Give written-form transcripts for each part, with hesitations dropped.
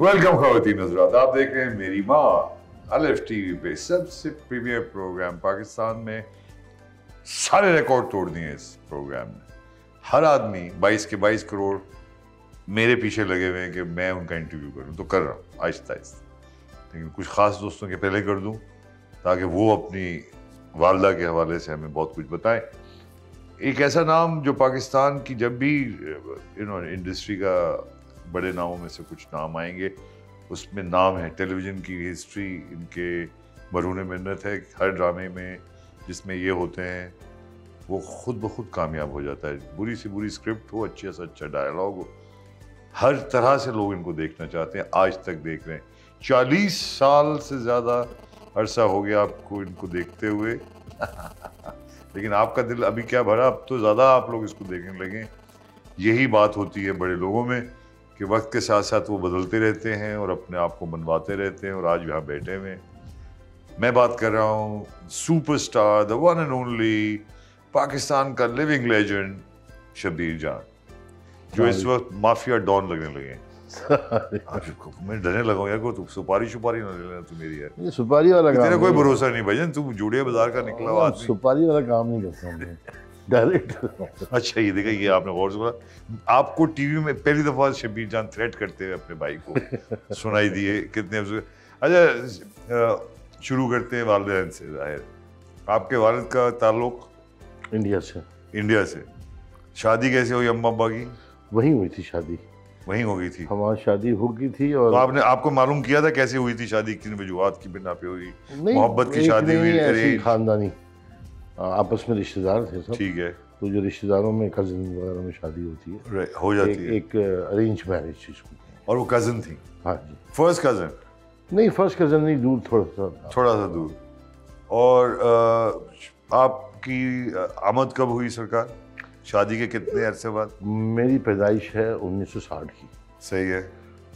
Welcome ख़वातीन हज़रात, आप देख रहे हैं मेरी माँ अलिफ टीवी पे सबसे प्रीमियर प्रोग्राम। पाकिस्तान में सारे रिकॉर्ड तोड़ दिए इस प्रोग्राम ने। हर आदमी 22 के 22 करोड़ मेरे पीछे लगे हुए हैं कि मैं उनका इंटरव्यू करूं, तो कर रहा हूं आहिस्ता आहिस्ता, लेकिन कुछ ख़ास दोस्तों के पहले कर दूं ताकि वो अपनी वालदा के हवाले से हमें बहुत कुछ बताएं। एक ऐसा नाम जो पाकिस्तान की जब भी इंडस्ट्री का बड़े नामों में से कुछ नाम आएंगे, उसमें नाम है टेलीविज़न की हिस्ट्री, इनके मरूने मिन्नत है। हर ड्रामे में जिसमें ये होते हैं वो खुद ब खुद कामयाब हो जाता है। बुरी से बुरी स्क्रिप्ट हो, अच्छे से अच्छा डायलॉग हो, हर तरह से लोग इनको देखना चाहते हैं। आज तक देख रहे हैं, 40 साल से ज़्यादा अरसा हो गया आपको इनको देखते हुए। लेकिन आपका दिल अभी क्या भरा, अब तो ज़्यादा आप लोग इसको देखने लगे। यही बात होती है बड़े लोगों में कि वक्त के साथ साथ वो बदलते रहते हैं और अपने आप को मनवाते रहते हैं। और आज यहाँ बैठे हुए मैं बात कर रहा हूँ superstar, the one and only, Pakistan का लिविंग लेजेंड शब्बीर जान, जो इस वक्त माफिया डॉन लगने लगे हैं। मैं डरने लगा हूँ यार, को सुपारी शुपारी ना ले लेना तू मेरी यार, ये सुपारी वाला काम, तेरा कोई भरोसा नहीं भाईजन, तू जोड़िया बाजार का निकला हुआ आदमी, सुपारी वाला काम नहीं करता डायरेक्ट। अच्छा ये देखा, ये आपने गौर से बोला, आपको टीवी में पहली दफा शब्बीर जान थ्रेट करते हुए अपने भाई को सुनाई दिए, कितने। अच्छा शुरू करते हैं वालिदैन से। जाहिर आपके वालिद का ताल्लुक इंडिया से, इंडिया से। शादी कैसे हुई अम्मा अब्बा की? वहीं हुई थी शादी, वहीं हो गई थी हमारी शादी, हो गई थी। और तो आपने, आपको मालूम किया था कैसे हुई थी शादी, किन वजूहात की बिना पे हुई, मोहब्बत की शादी हुई, खानदानी आपस में रिश्तेदार थे सब, ठीक है। तो जो रिश्तेदारों में कज़न वगैरह में शादी होती है, हो जाती है एक अरेंज मैरिज चीज़। और वो कज़न थी? हाँ जी। First cousin? नहीं फर्स्ट कज़न नहीं, दूर थोड़ा सा दूर। और आपकी आमद कब हुई सरकार, शादी के कितने अरसे बाद? मेरी पैदाइश है 1960 की। सही है।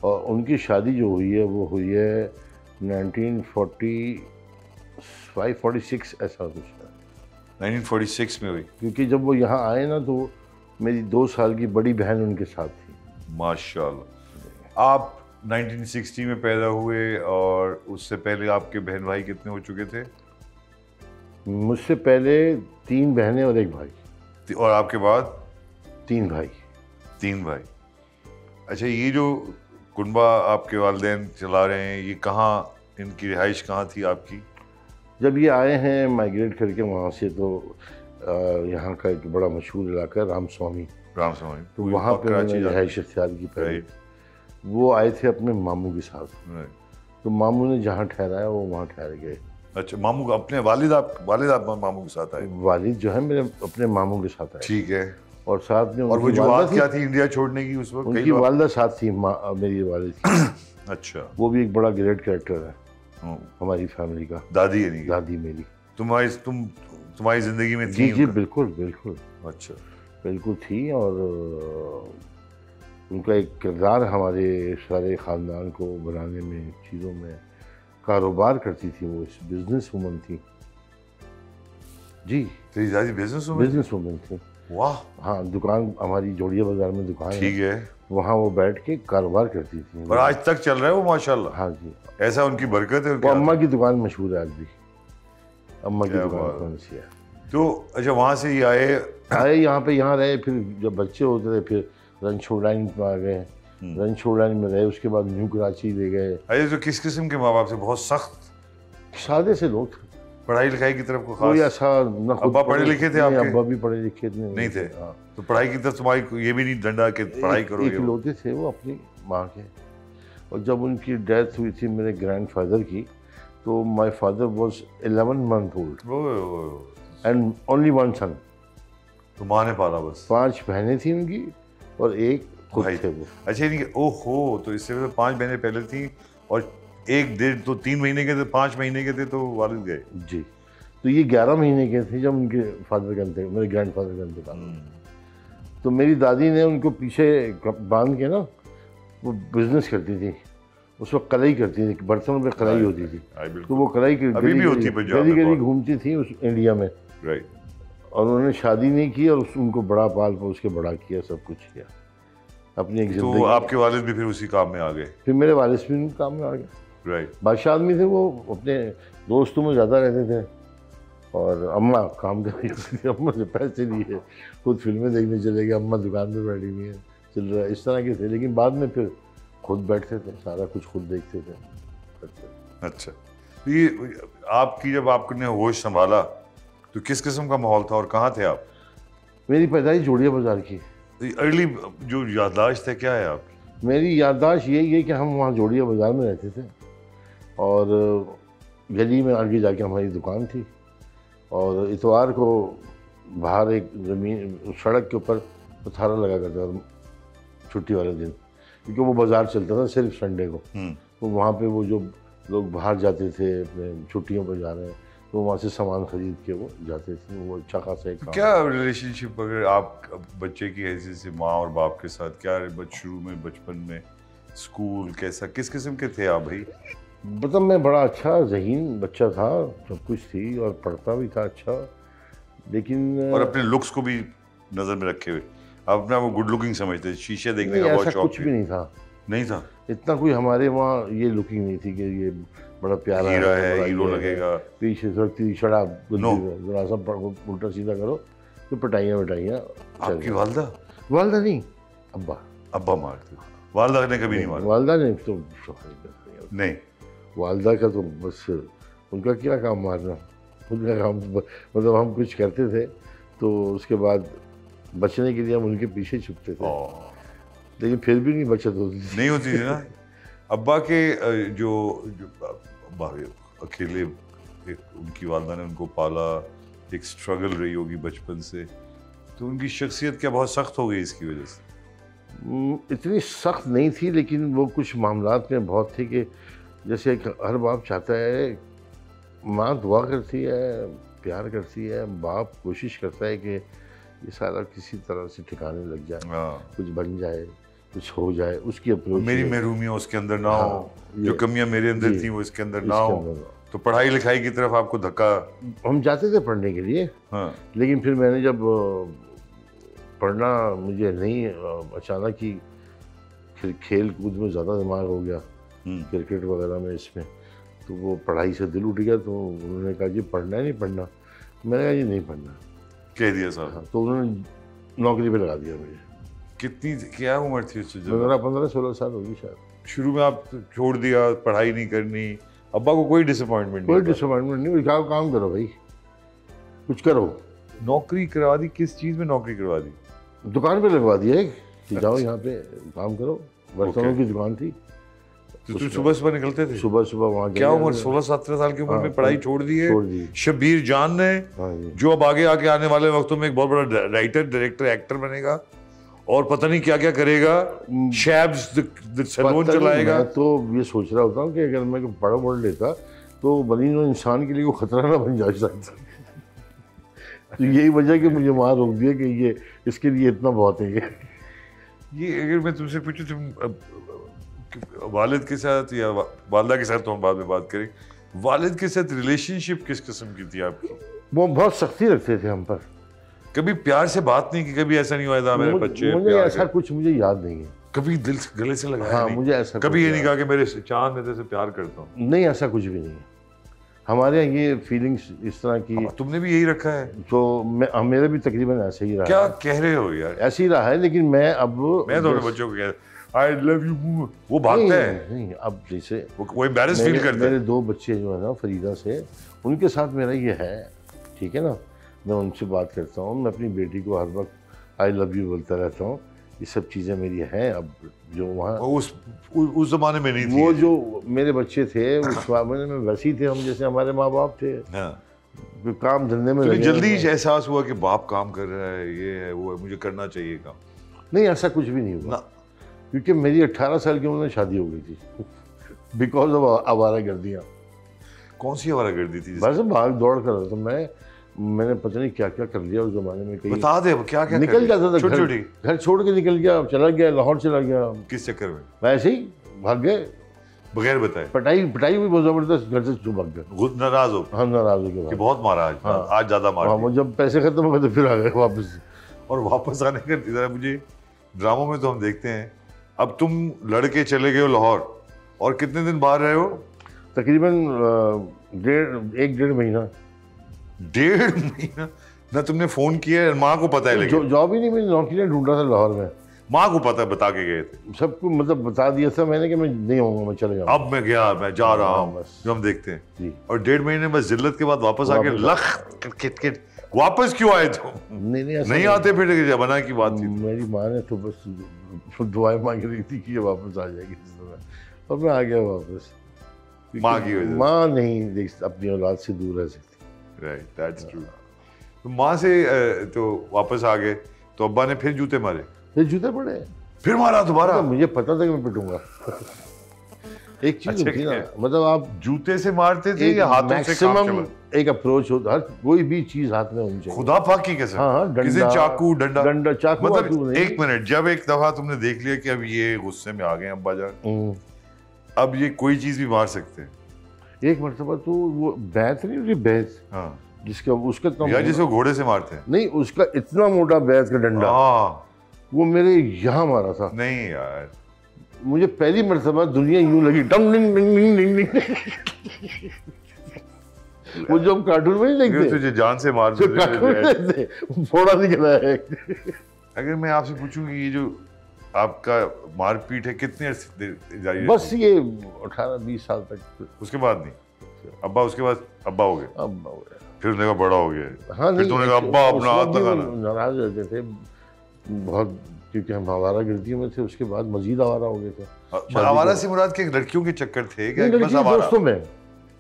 और उनकी शादी जो हुई है वो हुई है 1945-46 ऐसा कुछ, 1946 में हुई। क्योंकि जब वो यहाँ आए ना तो मेरी 2 साल की बड़ी बहन उनके साथ थी। माशाल्लाह। आप 1960 में पैदा हुए और उससे पहले आपके बहन भाई कितने हो चुके थे? मुझसे पहले 3 बहनें और 1 भाई। और आपके बाद? 3 भाई। 3 भाई। अच्छा ये जो कुनबा आपके वालिदैन चला रहे हैं, ये कहाँ, इनकी रिहाइश कहाँ थी आपकी? जब ये आए हैं माइग्रेट करके वहाँ से, तो यहाँ का एक बड़ा मशहूर इलाका है रामस्वामी, तो वहाँ पर रहाइश इख्तियार की पहले। वो आए थे अपने मामू के साथ, तो मामू ने जहाँ ठहराया वो वहाँ ठहर गए। अच्छा मामू का, अपने वालिद आप मामू के साथ आए? वालिद जो है मेरे अपने मामू के साथ आए, ठीक है। और साथ में वजूहात क्या थी इंडिया छोड़ने की उस वक्त? उनकी वालिदा साथ थी मेरी वालिद। अच्छा। वो भी एक बड़ा ग्रेट कैरेक्टर है हमारी फैमिली का। दादी है? नहीं दादी मेरी। तुम्हारी ज़िंदगी में थी? जी जी बिल्कुल बिल्कुल। अच्छा बिल्कुल थी। और उनका एक किरदार हमारे सारे ख़ानदान को बनाने में, चीज़ों में, कारोबार करती थी वो, बिजनेस वूमन थी। जी तेरी दादी बिजनेस वूमन थी? वाह। हाँ दुकान हमारी जोड़िया बाज़ार में दुकान, ठीक है, वहाँ वो बैठ के कारोबार करती थी और आज तक चल रहा है वो माशाल्लाह। हाँ जी ऐसा उनकी बरकत है। अम्मा की दुकान मशहूर है आज भी, अम्मा की दुकान कौन सी है। तो अच्छा वहाँ से ही आए यहाँ पे, यहाँ रहे, फिर जब बच्चे होते थे फिर रन शोडाइन में आ गए, रन शोडाइन में रहे, उसके बाद न्यू कराची ले गए। अरे तो किस किस्म के माँ बाप से? बहुत सख्त सादे से लोग, पढ़ाई लिखाई की तरफ को खास ऐसा ना। अब्बा पढ़े लिखे थे आपके? अब्बा भी पढ़े लिखे नहीं थे। तो पढ़ाई की तरफ तुम्हारी ये भी नहीं डंडा के पढ़ाई करो? इकलौते थे वो अपनी माँ के। और जब उनकी डेथ हुई थी मेरे ग्रैंडफादर की, तो my father was 11 month old and only 1 son. तो माँ ने पाला बस। 5 बहनें थी उनकी और 1 खुद थे वो। अच्छा नहीं, ओहो, तो इससे मतलब 5 बहनें पहले थी और 1 डेढ़ तो 3 महीने के थे, 5 महीने के थे तो वालिद गए। जी तो ये 11 महीने के थे जब उनके फादर का, मेरे ग्रैंड फादर का इंतकाल। तो मेरी दादी ने उनको पीछे बांध के ना, वो बिजनेस करती थी उस वक्त, कलाई करती थी, बर्तनों पे कलाई होती थी, तो वो कलाई गली घूमती थी उस इंडिया में। और उन्होंने शादी नहीं की और उनको बड़ा पाल पोस के बड़ा किया, सब कुछ किया। अपनी एक जिंदगी। तो आपके वालिद भी फिर उसी काम में आ गए? फिर मेरे वालिद भी काम में आ गए। राइट। बादशाह आदमी थे वो, अपने दोस्तों में ज़्यादा रहते थे और अम्मा काम करती थी, अम्मा से पैसे लिए, खुद फिल्में देखने चले गए, अम्मा दुकान पर बैठी हुई है, चल रहा है, इस तरह के थे। लेकिन बाद में फिर खुद बैठते थे, सारा कुछ खुद देखते थे। अच्छा, ये आपकी जब आपने होश संभाला तो किस किस्म का माहौल था और कहाँ थे आप? मेरी पैदाइश जोड़िया बाज़ार की। अर्ली जो याददाश्त है क्या है आपकी? मेरी याददाश्त यही है कि हम वहाँ जोड़िया बाज़ार में रहते थे और गली में आगे जाके हमारी दुकान थी और इतवार को बाहर एक ज़मीन सड़क के ऊपर पथारा लगा करता था छुट्टी वाले दिन, क्योंकि वो बाज़ार चलता था सिर्फ संडे को। तो वहाँ पे वो जो लोग बाहर जाते थे अपने छुट्टियों पर जा रहे हैं तो वहाँ से सामान खरीद के वो जाते थे। वो अच्छा खासा एक क्या रिलेशनशिप अगर आप बच्चे की हैसियत से माँ और बाप के साथ क्या शुरू में बचपन में स्कूल कैसा, किस किस्म के थे आप? भाई मतलब मैं बड़ा अच्छा ज़हीन बच्चा था, सब कुछ थी और पढ़ता भी था अच्छा, लेकिन और अपने लुक्स को भी नज़र में रखे हुए अपना वो गुड लुकिंग समझते थे, शीशे देखने का बहुत शौक। कुछ भी नहीं था, नहीं था इतना कोई हमारे वहाँ ये लुकिंग नहीं थी कि ये बड़ा प्यारा है हीरो लगेगा, पीछे सड़कती शराब जरा सा उल्टा सीधा करो तो पिटाइयाँ वटाइयाँ। आपकी वालदा? वालदा नहीं, अब्बा। अब्बा मारते? वालदा ने कभी नहीं मारा? वालदा ने तो नहीं, वालदा का तो बस उनका क्या काम मारना, उनका काम मतलब हम कुछ करते थे तो उसके बाद बचने के लिए हम उनके पीछे छुपते थे, लेकिन फिर भी नहीं बचत होती थी। नहीं होती थी ना। अब्बा के जो अब्बा अकेले उनकी वालदा ने उनको पाला, एक स्ट्रगल रही होगी बचपन से, तो उनकी शख्सियत क्या बहुत सख्त हो गई इसकी वजह से? इतनी सख्त नहीं थी, लेकिन वो कुछ मामलात में बहुत थी कि जैसे हर बाप चाहता है, माँ दुआ करती है, प्यार करती है, बाप कोशिश करता है कि ये सारा किसी तरह से ठिकाने लग जाए, कुछ बन जाए, कुछ हो जाए। उसकी अप्रोच मेरी महरूमियाँ उसके अंदर ना हो, जो कमियाँ मेरे अंदर थी वो इसके अंदर ना हो। तो पढ़ाई लिखाई की तरफ आपको धक्का? हम जाते थे पढ़ने के लिए, लेकिन फिर मैंने जब पढ़ना मुझे नहीं, अचानक ही फिर खेल कूद में ज़्यादा दिमाग हो गया, क्रिकेट वगैरह में, इसमें तो वो पढ़ाई से दिल उठ गया। तो उन्होंने कहा जी पढ़ना है नहीं पढ़ना? मैंने कहा जी नहीं पढ़ना, कह दिया साहब। हाँ, तो उन्होंने नौकरी पे लगा दिया मुझे। कितनी क्या उम्र थी उससे? 15-16 साल होगी शायद। शुरू में आप छोड़ दिया, पढ़ाई नहीं करनी? अब्बा को कोई डिसअपॉइंटमेंट? कोई डिसअपॉइंटमेंट नहीं, कहा काम करो भाई, कुछ करो। नौकरी करवा दी? किस चीज़ में नौकरी करवा दी? दुकान पर लगवा दिया एक, जाओ यहाँ पे काम करो, बर्तनों की दुकान थी। तो तुम सुबह सुबह निकलते थे? सुबह सुबह वहाँ। क्या उम्र? 16-17 साल की उम्र में पढ़ाई छोड़ दी है? शब्बीर जान ने जो अब आगे आके आने वाले वक्तों में एक बहुत बड़ा राइटर, डायरेक्टर, एक्टर बनेगा और पता नहीं क्या क्या करेगा, शैब्स सैलून चलाएगा। तो ये सोच रहा होता हूँ कि अगर मैं पढ़ पढ़ लेता तो बनी इंसान के लिए कोई खतरा ना बन जा सकता। तो यही वजह कि मुझे माँ रोक दिया कि ये इसके लिए इतना बहुत है। ये अगर मैं तुमसे पूछूँ, तुम वालिद के साथ या वालदा के साथ तो हम बाद में बात करेंगे, वालिद के साथ रिलेशनशिप किस किस्म की थी आपकी? वो बहुत सख्ती रखते थे हम पर, कभी प्यार से बात नहीं की, कभी ऐसा नहीं हुआ था मेरे बच्चे, मुझे ऐसा कुछ मुझे याद नहीं है। कभी दिल गले से लगाया? हाँ, नहीं। मुझे ऐसा कभी ये नहीं कहा कि मेरे चांद मैं तेरे से प्यार करता हूँ, नहीं, ऐसा कुछ भी नहीं है हमारे यहाँ। ये फीलिंग्स इस तरह की तुमने भी यही रखा है? तो मैं, मेरा भी तकरीबन ऐसे ही रहा। क्या कह रहे हो यार? ऐसे ही रहा है, लेकिन मैं अब मैं दोनों बच्चों को कह रहा I love you, वो भागता है। नहीं, अब जैसे वो एम्बैरेस फील करता है। मेरे दो बच्चे जो है ना फरीदा से, उनके साथ मेरा ये है, ठीक है ना, मैं उनसे बात करता हूँ, मैं अपनी बेटी को हर वक्त आई लव यू बोलता रहता हूँ, ये सब चीज़ें मेरी हैं। अब जो वहाँ उस ज़माने में नहीं थी, वो जो मेरे बच्चे थे उस ज़माने में वैसे ही थे हम जैसे हमारे माँ बाप थे। काम धंधे में जल्दी एहसास हुआ कि बाप काम कर रहा है, ये है वो है, मुझे करना चाहिए काम? नहीं, ऐसा कुछ भी नहीं हुआ, क्योंकि मेरी 18 साल की उम्र में शादी हो गई थी बिकॉज ऑफ आवारा गर्दियाँ। कौन सी आवारा गर्दी थी? बस भाग दौड़ कर रहा था मैंने पता नहीं क्या क्या कर लिया उस जमाने में। बता दे क्या क्या निकल जाता था, घर छोड़ के निकल गया, चला गया लाहौर, चला गया। किस चक्कर में? वैसे ही भाग गए बगैर बताए। पिटाई भी बहुत ज़बरदस्त, घर से भाग गए। नाराज हो? हाँ, नाराज हो गया, बहुत मारा आज ज़्यादा मारा। जब पैसे खत्म हो गए तो फिर आ गए वापस। और वापस आने का मुझे ड्रामों में तो हम देखते हैं। अब तुम लड़के चले गए हो लाहौर और कितने दिन बाहर रहे हो? तकरीबन एक डेढ़ महीना। डेढ़ महीना ना तुमने फ़ोन किया है? माँ को पता है? लेकिन जॉब ही नहीं मिली, नौकरी नहीं, ढूंढ रहा था लाहौर में। माँ को पता है? बता के गए थे सबको, मतलब बता दिया था मैंने कि मैं नहीं आऊँगा, मैं चले जाऊँगा, अब मैं गया, मैं जा रहा हूँ, बस जो हम देखते हैं जी। और डेढ़ महीने में जिल्लत के बाद वापस आके लख किट वापस क्यों आए तुम? नहीं आते फिर जमाना की बात थी। मेरी माँ ने तो बस दुआएं मांग रही थी कि ये वापस आ जाएगी इस तरह, और मैं आ गया वापस। माँ की वजह से? माँ नहीं अपनी औलाद से दूर रह सकती। Right, that's true. तो माँ से तो वापस आ गए तो अब्बा ने फिर जूते मारे? फिर जूते पड़े, फिर मारा दोबारा। मुझे पता था कि मैं पिटूंगा। एक चीज होती ना, मतलब आप जूते से मारते थे या हाथों से? एक अप्रोच होता, हर कोई भी चीज हाथ में होनी चाहिए। खुदा पाक की कसम। हाँ, किसी चाकू, डंडा, चाकू, मतलब एक मिनट, जब एक दफा तुमने देख लिया कि अब ये गुस्से में आ गए अब्बा जान, अब ये कोई चीज भी मार सकते हैं। एक मरतबा तो वो बैत नहीं होती, बैत, हाँ, जिसका उसका जिसको घोड़े से मारते हैं, नहीं उसका इतना मोटा बैत का डंडा, वो मेरे यहाँ मारा था। नहीं यार, मुझे पहली मरतबा दुनिया यूं लगी, डंग डिंग डिंग डिंग डिंग। वो जो हम कार्टून में नहीं देखते, तुझे जान से मार देते, फोड़ा निकला है। अगर मैं आपसे पूछूं कि ये जो आपका मारपीट है कितने अरसे जारी? बस ये 18-20 साल तक, उसके बाद नहीं। अब्बा उसके बाद अब्बा हो गए? अब्बा हो गए। फिर उन्होंने कहा बड़ा हो गया? हाँ, फिर तुमने कहा अब्बा अपना हाथ लगाना? नाराज रहते थे बहुत, क्योंकि हम आवारा गर्दियों में थे, उसके बाद मजीद आवारा हो गए थे। आवारा से मुराद के लड़कियों के चक्कर थे क्या? दोस्तों में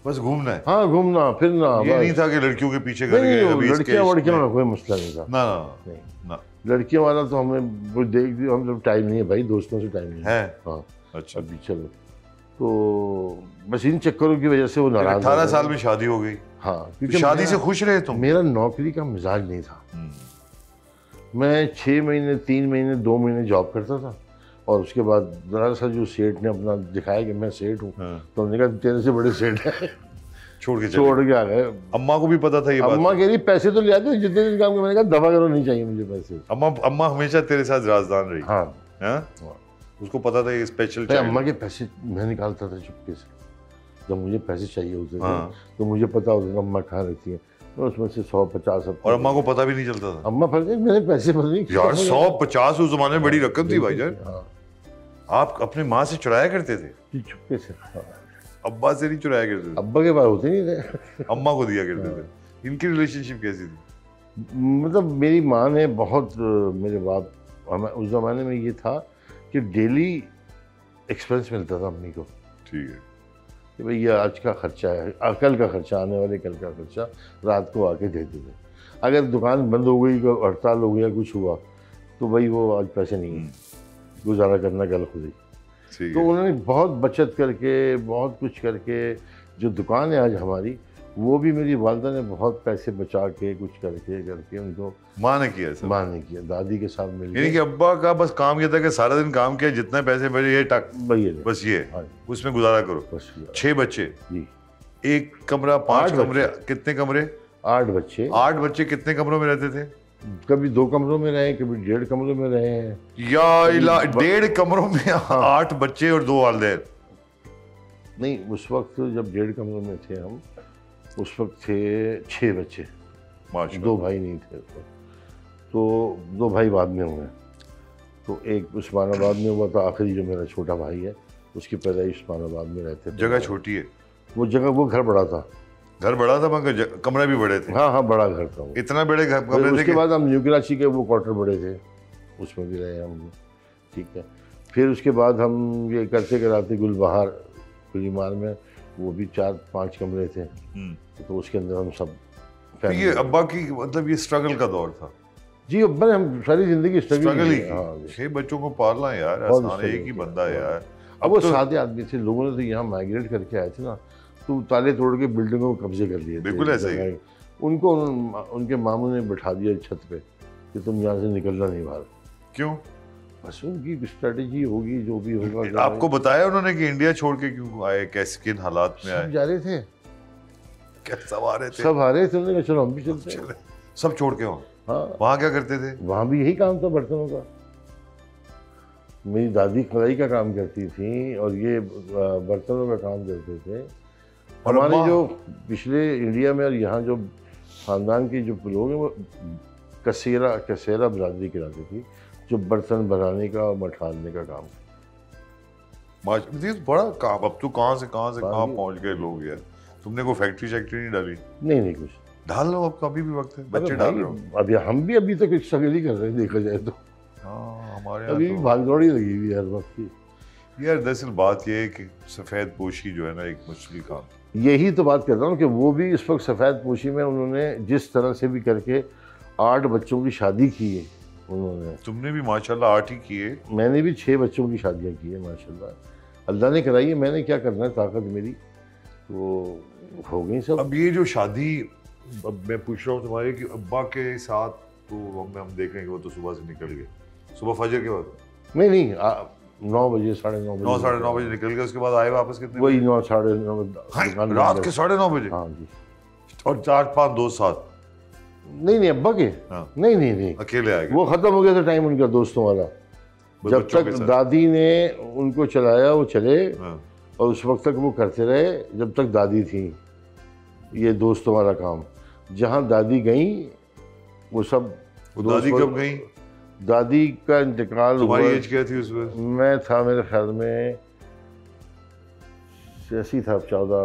बस घूमना है। हाँ, घूमना फिरना, ये नहीं था कि लड़कियों के पीछे कर गए। लड़कियां वड़कियां में कोई मसला नहीं था। ना ना ना, लड़कियों वाला तो हमें वो देख दिया, हम टाइम नहीं है भाई, दोस्तों से टाइम नहीं है। हाँ, अच्छा अभी चलो, तो बस इन चक्करों की वजह से वो नाराज। 18 साल में शादी हो गई? हाँ। क्योंकि शादी से खुश रहे तुम? मेरा नौकरी का मिजाज नहीं था। मैं 6 महीने, 3 महीने, 2 महीने जॉब करता था, और उसके बाद दरअसल जो सेठ ने अपना दिखाया कि मैं सेठ हूँ, तो हमने कहा तेरे से बड़े सेठ है, छोड़ के आ गए। अम्मा को भी पता था ये बात? अम्मा कह रही पैसे तो ले आते जितने दिन काम के, मैंने कहा दफा करो, नहीं चाहिए मुझे पैसे। अम्मा हमेशा तेरे साथ राजदान रही? हाँ, हाँ? उसको पता था ये स्पेशल। अम्मा के पैसे मैं निकालता था चुपके से, जब मुझे पैसे चाहिए होते थे तो मुझे पता होता था अम्मा कहाँ रहती है, उसमें से 150। और अम्मा को पता भी नहीं चलता था? अम्मा पता नहीं, मेरे पैसे पता नहीं यार, 150 उस जमाने में बड़ी रकम थी भाई जान। आप अपने माँ से चुराया करते थे? चुपके से, अब्बा से नहीं चुराया करते थे? अब्बा के पास होते नहीं थे, अम्मा को दिया करते थे। इनकी रिलेशनशिप कैसी थी? मतलब मेरी माँ ने बहुत, मेरे बाप, हमें उस जमाने में ये था कि डेली एक्सपेंस मिलता था अम्मी को, ठीक है कि भाई ये आज का खर्चा है, कल का खर्चा, आने वाले कल का खर्चा, रात को आके देते थे। अगर दुकान बंद हो गई, हड़ताल हो गया, कुछ हुआ, तो भाई वो आज पैसे नहीं है, गुजारा करना कल खुद ही। तो उन्होंने बहुत बचत करके, बहुत कुछ करके, जो दुकान है आज हमारी, वो भी मेरी वालदा ने बहुत पैसे बचा के, कुछ करके उनको, माँ ने किया सब। माँ ने किया, दादी के साथ मिलकर। यानी कि अब्बा का बस काम ये था कि सारा दिन काम किया, जितने पैसे बचे ये टक, बस ये उसमें गुजारा करो। 6 बच्चे जी, एक कमरा, 5 कमरे, कितने कमरे? 8 बच्चे। 8 बच्चे कितने कमरों में रहते थे? कभी 2 कमरों में रहे, कभी 1.5 कमरों में रहे हैं। या 1.5 कमरों में 8 बच्चे और 2 वालदैन? नहीं, उस वक्त जब 1.5 कमरों में थे हम, उस वक्त थे 6 बच्चे, 2 भाई नहीं थे, तो 2 भाई बाद में हुए, तो एक उस्मानाबाद में हुआ था, आखिरी जो मेरा छोटा भाई है उसकी पैदाइश उस्मानाबाद में रहते थे। जगह छोटी है वो जगह, वो घर बड़ा था। घर बड़ा था मगर कमरे भी बड़े थे? हाँ हाँ, बड़ा घर था वो। इतना बड़े घर कमरे थे? उसके बाद हम न्यू कराची के वो क्वार्टर बड़े थे, उसमें भी रहे हम, ठीक है। फिर उसके बाद हम ये करते कराते गुलबहार गुलीमार में, वो भी 4-5 कमरे थे, तो उसके अंदर हम सब। ये अब्बा की, मतलब ये स्ट्रगल का दौर था? जी, अब्बा ने हम सारी जिंदगी स्ट्रगल ही की। हाँ, 6 बच्चों को पालना यार आसान, एक ही बंदा यार। अब वो तो, सादे आदमी थे, लोगों ने तो यहाँ माइग्रेट करके आए थे ना, तो ताले तोड़ के बिल्डिंगों को कब्जे कर लिए। बिल्कुल ऐसे ही उनको उनके मामू ने बिठा दिया छत पे कि तुम यहाँ से निकलना नहीं बाहर। क्यों? बस उनकी स्ट्रेटजी होगी, जो भी होगा। आपको बताया उन्होंने कि इंडिया छोड़ के क्यों आए, कैसे किन हालात में आए? जा रहे थे, क्या सब आ रहे थे? सब आ रहे थे, उन्होंने कहा चलो हम भी चलते हैं। सब छोड़ के वहाँ? हाँ। वहाँ क्या करते थे? वहाँ भी यही काम था, बर्तनों का। मेरी दादी खदाई का काम करती थी और ये बर्तनों का काम करते थे। हमारे जो पिछले इंडिया में और यहाँ जो ख़ानदान के जो लोग हैं वो कसेरा बरादरी कराती थी जो बर्तन बनाने का और मठाने का काम। बड़ा काम, अब तो कहाँ से कहाँ पहुँच गए लोग यार। तुमने कोई फैक्ट्री नहीं डाली? नहीं कुछ डाल लो, अब कभी भी वक्त है, बच्चे डाल लो। अभी हम भी अभी तो कुछ शगल ही कर रहे हैं देखा जाए तो। हाँ, हमारे अभी तो भागदौड़ी लगी हुई हर वक्त की यार। दरअसल बात यह है कि सफ़ेद पोशी जो है ना एक मुश्किल काम, यही तो बात कर रहा हूँ कि वो भी इस वक्त सफ़ेद पोशी में उन्होंने जिस तरह से भी करके 8 बच्चों की शादी की है उन्होंने। तुमने भी माशाल्लाह 8 ही किए? मैंने भी 6 बच्चों की शादियाँ की है माशाल्लाह, अल्लाह ने कराई है। मैंने क्या करना है, ताकत मेरी तो हो गई सब। अब ये जो शादी, अब मैं पूछ रहा हूँ तुम्हारे कि अब्बा के साथ तो हम देख रहे हैं कि वो तो सुबह से निकल गए, सुबह फजर के बाद नहीं 9 बजे, 9:30 बजे, 9 साढ़े 9 बजे निकल गए। उसके बाद आए वापस कितने? वही 9 साढ़े 9 रात के 9:30 बजे। हाँ जी, और 4-5 दोस्त साथ? नहीं अब्बा के हाँ। नहीं अकेले आए, वो ख़त्म हो गया था टाइम उनका दोस्तों वाला। जब तक दादी ने उनको चलाया वो चले हाँ। और उस वक्त तक वो करते रहे जब तक दादी थी ये दोस्तों वाला काम। जहाँ दादी गई वो सब। दादी कब गई? दादी का इंतकाल हुआ। तुम्हारी एज क्या थी उस वक्त? मैं था, मेरे ख्याल में ऐसी था 14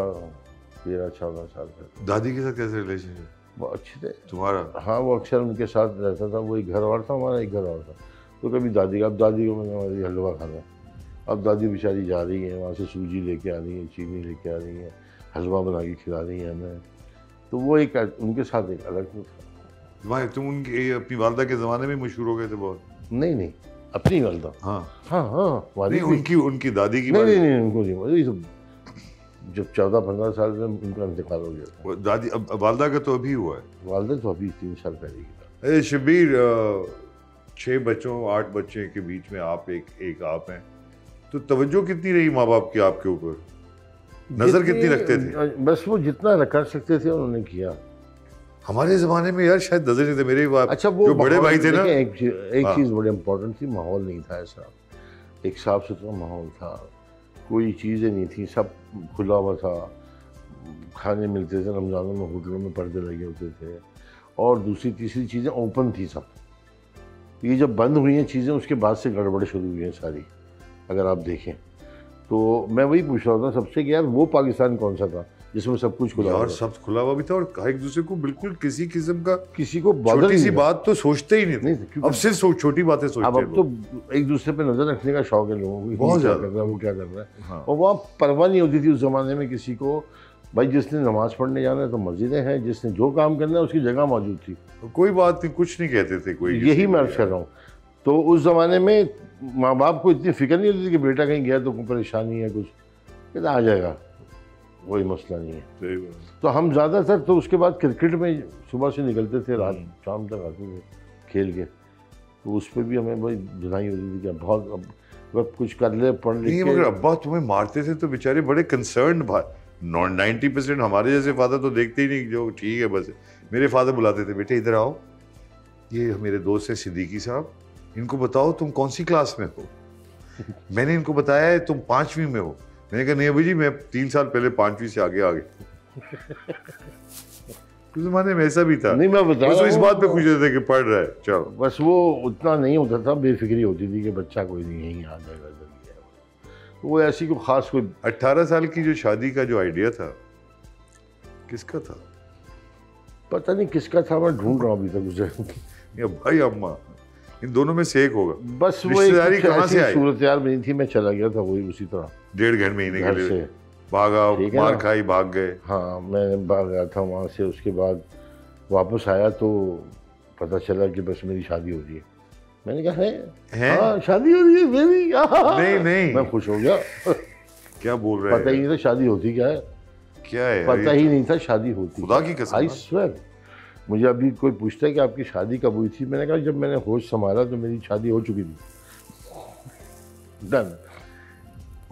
साल का। दादी के साथ कैसे रिलेशन? वो अच्छे थे तुम्हारा? हाँ, वो अक्सर उनके साथ रहता था। वो एक घर और था हमारा, एक घर और था। तो कभी दादी का, अब दादी को मैंने हमारी हलवा खाना। अब दादी बेचारी जा रही है वहाँ से सूजी लेके आ रही है, चीनी लेके आ रही है, हलवा बना के खिला रही है हमें। तो वो एक उनके साथ एक अलग था। भाई तुम उनके अपनी वालदा के ज़माने में मशहूर हो गए थे बहुत? नहीं अपनी वालदा हाँ हाँ हाँ उनकी दादी की। नहीं उनको नहीं, जब 14-15 साल में उनका इंतकाल हो गया। दादी अब वालदा का तो अभी हुआ है? वालदा तो अभी 3 साल पहले की था। अरे शब्बीर, 6 बच्चों 8 बच्चे के बीच में आप एक आप हैं, तो तवज्जो कितनी रही माँ बाप की आपके ऊपर? नज़र कितनी रखते थे? बस वो जितना रखा सकते थे उन्होंने किया। हमारे ज़माने में यार शायद नजर नहीं थे मेरे बाप। अच्छा वो जो बड़े भाई थे ना, एक चीज़ बड़ी इंपॉर्टेंट थी, माहौल नहीं था ऐसा, एक साफ सुथरा माहौल था, कोई चीज़ें नहीं थी, सब खुला हुआ था। खाने मिलते थे रमज़ानों में, होटलों में पर्दे लगे होते थे और दूसरी तीसरी चीज़ें ओपन थी सब। ये जब बंद हुई हैं चीज़ें उसके बाद से गड़बड़ शुरू हुई हैं सारी, अगर आप देखें तो। मैं वही पूछ रहा था सबसे कि यार वो पाकिस्तान कौन सा था जिसमें सब कुछ खुला हुआ? सब खुला हुआ भी था और एक दूसरे को बिल्कुल किसी किस्म का, किसी को छोटी सी बात तो सोचते ही नहीं। अब सिर्फ छोटी बातें सोचते हैं। अब तो एक दूसरे पे नजर रखने का शौक है लोगों को, बहुत ज़्यादा कर रहा है वो क्या कर रहा है हाँ। और वहाँ परवाह नहीं होती थी उस ज़माने में किसी को। भाई जिसने नमाज़ पढ़ने जाना है तो मस्जिदें हैं, जिसने जो काम करना है उसकी जगह मौजूद थी, कोई बात नहीं, कुछ नहीं कहते थे कोई। यही मैं अर्ज़ कर रहा हूँ। तो उस ज़माने में माँ बाप को इतनी फिक्र नहीं होती थी कि बेटा कहीं गया तो कोई परेशानी है, कुछ कहता आ जाएगा, कोई मसला नहीं है। तो हम ज़्यादातर तो उसके बाद क्रिकेट में सुबह से निकलते थे, रात शाम तक आते थे खेल के। तो उस पर भी हमें बड़ी दुनाई होती थी कि बहुत अब कुछ कर ले, पढ़ ले। मगर अब्बा तुम्हें मारते थे तो बेचारे बड़े कंसर्न भाई। 90% हमारे जैसे फादर तो देखते ही नहीं, जो ठीक है बस। मेरे फादर बुलाते थे, बेटे इधर आओ, ये मेरे दोस्त हैं सिद्दीकी साहब, इनको बताओ तुम कौन सी क्लास में हो। मैंने इनको बताया है तुम 5वीं में हो। मैंने कहा नहीं अभी जी, मैं 3 साल पहले 5वीं से आगे आ गया। कुछ जमाने में ऐसा भी था। नहीं मैं बता रहा हूं, इस बात पे खुश होते थे कि पढ़ रहा है चलो। बस वो उतना नहीं होता था, बेफिक्री होती थी कि बच्चा कोई नहीं आ जाएगा। तो वो ऐसी को खास कोई 18 साल की जो शादी का जो आइडिया था किसका था? पता नहीं किसका था, मैं ढूंढ रहा हूँ अभी तक उसे। भाई अम्मा इन दोनों में से एक होगा बस। वो कहाँ से आई? सूरत यार बनी थी, मैं चला गया था वही उसी तरह 1.5 महीने के लिए, भागा मार खाई भाग गए। हाँ मैं भाग गया था वहाँ से, उसके बाद वापस आया तो पता चला कि बस मेरी शादी हो रही है। मैंने कहा है शादी हो रही है मेरी, नहीं मैं खुश हो गया। क्या बोल रहे? पता ही नहीं था शादी होती क्या है, क्या है पता ही नहीं था शादी होती। खुदा की कसम आई स्वेयर। मुझे अभी कोई पूछता है कि आपकी शादी कब हुई थी, मैंने कहा जब मैंने होश संभाला तो मेरी शादी हो चुकी थी, डन।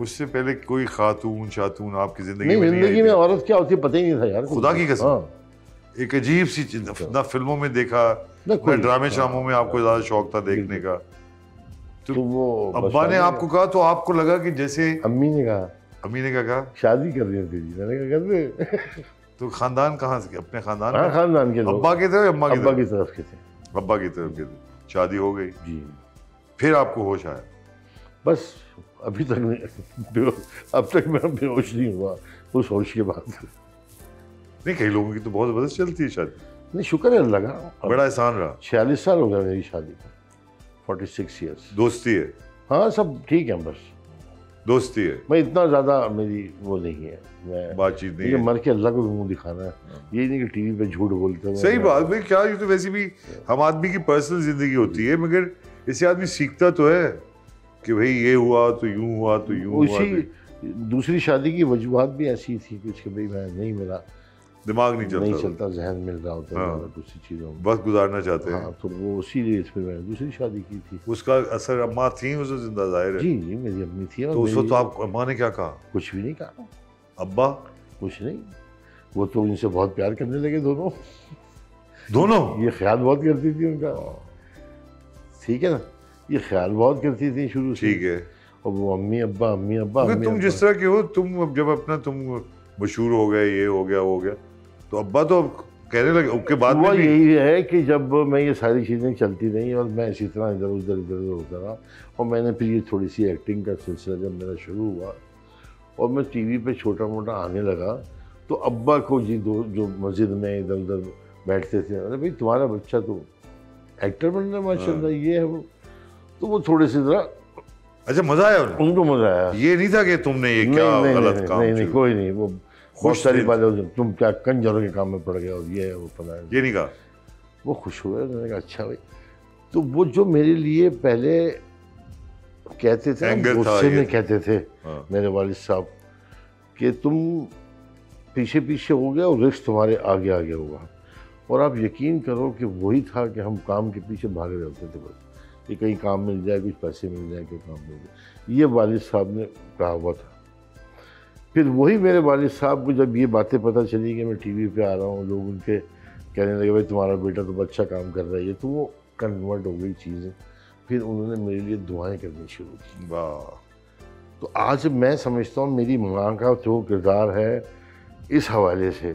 उससे पहले कोई खातून शातून आपकी जिंदगी में औरत क्या होती है पता ही नहीं था यार, खुदा की कसम हाँ। एक अजीब सी चीज, ना फिल्मों में देखा ना ड्रामे श्रामों में आपको ज्यादा शौक था देखने का, तो वो अब्बा ने आपको कहा तो आपको लगा कि जैसे अम्मी ने कहा शादी कर दी तेरी, मैंने कहा कर दे। तो खानदान कहाँ से, अपने खानदान? हाँ, खानदान के अब्बा की तरफ, अब्बा की तरफ के थे, अब्बा की तरफ के थे। शादी हो गई जी, फिर आपको होश आया? बस अभी तक नहीं, अब तक मैं बेहोश नहीं हुआ उस होश के बाद। नहीं, कई लोगों की तो बहुत जबरदस्त चलती है शादी। नहीं, शुक्र है अल्लाह का, बड़ा एहसान रहा। 46 साल हो गया मेरी शादी को, 46 ईयर्स। दोस्ती है? हाँ, सब ठीक है, बस दोस्ती है। मैं इतना ज़्यादा मेरी वो नहीं है, मैं बातचीत नहीं है। मर के अल्लाह को मुंह दिखाना है, ये नहीं कि टीवी पे झूठ बोलते हैं। सही बात भाई, क्या ये तो वैसे भी हम आदमी की पर्सनल ज़िंदगी होती है, मगर इससे आदमी सीखता तो है कि भाई ये हुआ तो यूँ हुआ तो यूँ हुआ। उसी दूसरी शादी की वजूहत भी ऐसी थी कुछ कि भाई मैं नहीं मिला, दिमाग नहीं चलता, जहन मिल रहा होता है दूसरी चीज़ों में, बस गुजारना चाहते हैं। तो वो इसीलिए फिर मैंने दूसरी शादी की थी। उसका असर अम्मा थी उस जिंदा, जाहिर है। जी जी, मेरी अम्मी थी। तो उस वक्त आप, अम्मा ने क्या कहा? कुछ भी नहीं कहा। अब्बा? कुछ नहीं, वो तो उनसे बहुत प्यार करने लगे दोनों। दोनों? ये ख्याल बहुत करती थी उनका, ठीक है ना, ये ख्याल बहुत करती थी शुरू से। ठीक है। और वो अम्मी अब्बा, अम्मी अब्बा। तुम जिस तरह के हो, तुम जब अपना तुम मशहूर हो गए, ये हो गया वो हो गया, तो अब्बा तो कहने लगे उसके बाद। वो यही है कि जब मैं ये सारी चीज़ें चलती रहीं और मैं इसी तरह इधर उधर होता रहा, और मैंने फिर ये थोड़ी सी एक्टिंग का सिलसिला जब मेरा शुरू हुआ और मैं टीवी पे छोटा मोटा आने लगा, तो अब्बा को जी दो जो मस्जिद में इधर उधर बैठते थे, अरे भाई तुम्हारा बच्चा तो एक्टर बन रहा है, माशाल्लाह ये है वो, तो वो थोड़े से ज़रा अच्छा मज़ा आया उनको, मज़ा आया। ये नहीं था कि तुमने ये क्या गलत काम, नहीं कोई नहीं, वो खुश सारी बात है, तुम क्या कंजरों के काम में पड़ गए और ये है वो, पता है ये नहीं कहा। वो खुश हुए, उन्होंने कहा अच्छा भाई। तो वो जो मेरे लिए पहले कहते थे, गुस्से में कहते थे मेरे वालिद साहब कि तुम पीछे पीछे हो गया और रिश्ता तुम्हारे आगे आगे हुआ, और आप यकीन करो कि वही था कि हम काम के पीछे भाग रहे होते थे, बस कि कहीं काम मिल जाए, कुछ पैसे मिल जाए, कोई काम मिल जाए, ये वालिद साहब ने कहा हुआ था। फिर वही मेरे वालिद साहब को जब ये बातें पता चली कि मैं टीवी पे आ रहा हूँ, लोग उनके कहने लगे भाई तुम्हारा बेटा तो अच्छा काम कर रहा है, तो वो कन्वर्ट हो गई चीज़ें, फिर उन्होंने मेरे लिए दुआएं करनी शुरू की। वाह! तो आज मैं समझता हूँ मेरी माँ का जो किरदार है इस हवाले से,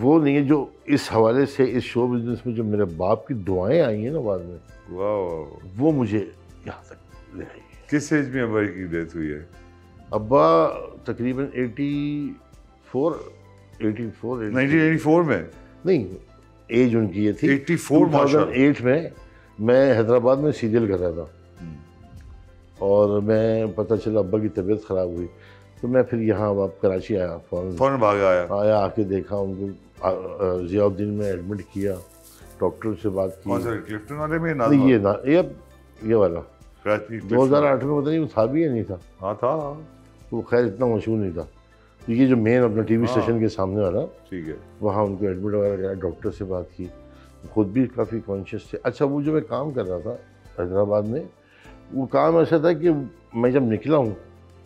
वो नहीं है जो इस हवाले से इस शो बिज़नेस में जो मेरे बाप की दुआएँ आई हैं ना बाद में, वाह, वो मुझे यहाँ तक ले आई। किस एज में अब्बा की डेथ हुई है? अब्बा तकरीबन 1984 में, नहीं एज उनकी ये थी 2008 में। मैं हैदराबाद में सीरियल कर रहा था और मैं पता चला अब्बा की तबीयत ख़राब हुई, तो मैं फिर यहाँ आप कराची आया, फ़ौरन भागा आया, आके देखा उनको, ज़ियाउद्दीन में एडमिट किया, डॉक्टर से बात की। ये वाला 2008 में पता नहीं वो था भी या नहीं था, हाँ था, तो वो खैर इतना मशहूर नहीं था। तो ये जो मेन अपना टीवी स्टेशन के सामने वाला, ठीक है, वहाँ उनको एडमिट वगैरह किया, डॉक्टर से बात की, खुद भी काफ़ी कॉन्शियस थे। अच्छा, वो जो मैं काम कर रहा था हैदराबाद में, वो काम ऐसा था कि मैं जब निकला हूँ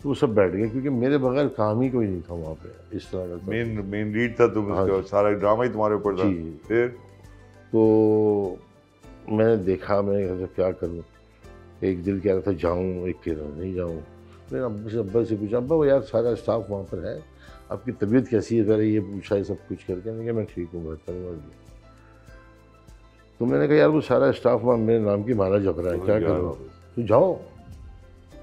तो वो सब बैठ गए, क्योंकि मेरे बगैर काम ही कोई नहीं था वहाँ पे, इस तरह का मेन लीड था। तो सारा ड्रामा ही तुम्हारे ऊपर था। फिर तो मैंने देखा, मैंने क्या करूँ, एक दिल कह रहा था जाऊँ, एक कह रहा नहीं जाऊँ। मैंने अब्बा से पूछा, अब्बा वो यार सारा स्टाफ वहाँ पर है, आपकी तबीयत कैसी है वगैरह ये पूछा, ये सब कुछ करके। मैंने कहा मैं ठीक हूँ, बेहतर हूँ। तो मैंने कहा यार वो सारा स्टाफ वहाँ मेरे नाम की माला जप रहा है, क्या करूँ, तो जाओ।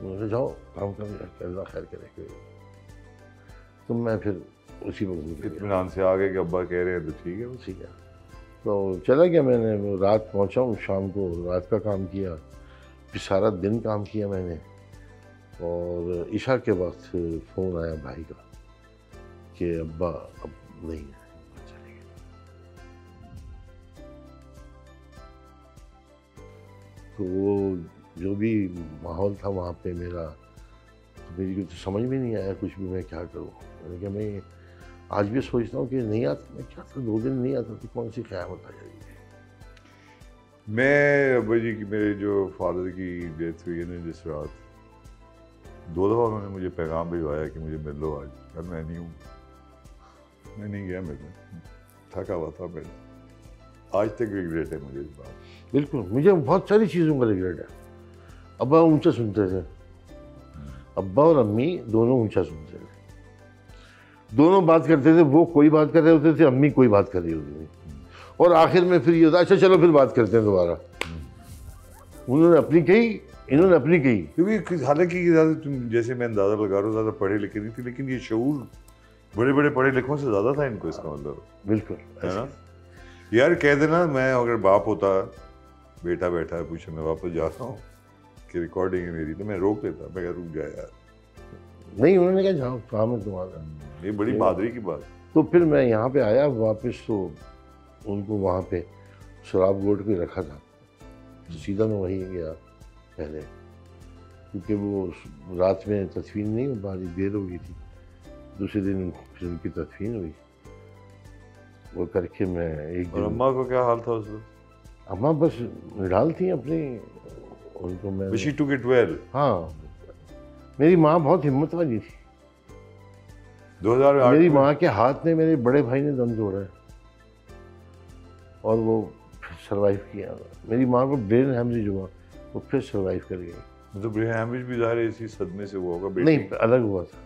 मैंने जाओ काम कर, अल्लाह खैर करे। तो मैं फिर उसी इत्मीनान से आ गए कि अब्बा कह रहे हैं तो ठीक है, वो ठीक है। तो चला गया, मैंने रात पहुँचा, शाम को रात का काम किया, फिर सारा दिन काम किया मैंने, और इशा के वक्त फ़ोन आया भाई का कि अब्बा अब नहीं है। तो वो जो भी माहौल था वहाँ पे मेरा, तो मेरी को तो समझ में नहीं आया कुछ भी, मैं क्या करूँ। मैंने कहा मैं आज भी सोचता हूँ कि नहीं आता, मैं क्या था 2 दिन नहीं आता तो कौन सी क़यामत आ जाएगी। मैं अब्बा जी की, मेरे जो फादर की डेथ हुई है ना जिस रात, 2 दफ़ा उन्होंने मुझे पैगाम भिजवाया कि मुझे मिल लो आज, पर मैं नहीं हूँ, मैं नहीं गया, मेरे थका हुआ था मेरे। आज तक रिग्रेट है मुझे इस बात। बिल्कुल, मुझे बहुत सारी चीज़ों का रिग्रेट है। अब्बा ऊंचा सुनते थे, अब्बा और अम्मी दोनों ऊंचा सुनते थे, दोनों बात करते थे, वो कोई बात कर रहे होते थे, अम्मी कोई बात कर रही होती थी, और आखिर में फिर ये होता अच्छा चलो फिर बात करते हैं दोबारा। उन्होंने अपनी कही, इन्होंने अपनी कही, क्योंकि हालांकि जैसे मैं अंदाज़ा लगा रहा हूँ ज़्यादा पढ़े लिखे नहीं थे, लेकिन ये शऊर बड़े बड़े पढ़े लिखों से ज़्यादा था इनको, इसका मतलब बिल्कुल है ना यार। कह देना मैं अगर बाप होता, बेटा बैठा है पूछे मैं वापस जा रहा हूँ कि रिकॉर्डिंग है मेरी, तो मैं रोक लेता, मैं रुक गया यार, नहीं उन्होंने कहा जाओ काम है तुम्हारा, ये बड़ी बहादुरी की बात। तो फिर मैं यहाँ पे आया वापस, तो उनको वहाँ पे शराब बोर्ड पे रखा था, तो सीधा मैं वहीं गया पहले, क्योंकि वो रात में तदफीन नहीं हो पा रही, देर हो गई थी, दूसरे दिन फिर उनकी तदफीन हुई, वो करके मैं एक दिन। और अम्मा को क्या हाल था उस वक्त? अम्मा बस निडाल थी अपने, उनको मैं She took it well। हाँ मेरी माँ बहुत हिम्मत वाली थी। 2008 मेरी माँ के हाथ में मेरे बड़े भाई ने दम तोड़ा है और वो सरवाइव किया। मेरी माँ को ब्रेन हैमरेज हुआ, वो फिर सरवाइव कर गई। मतलब ब्रेन हैमरेज भी ज़ाहिर है इसी सदमे से हुआ होगा। नहीं अलग हुआ था।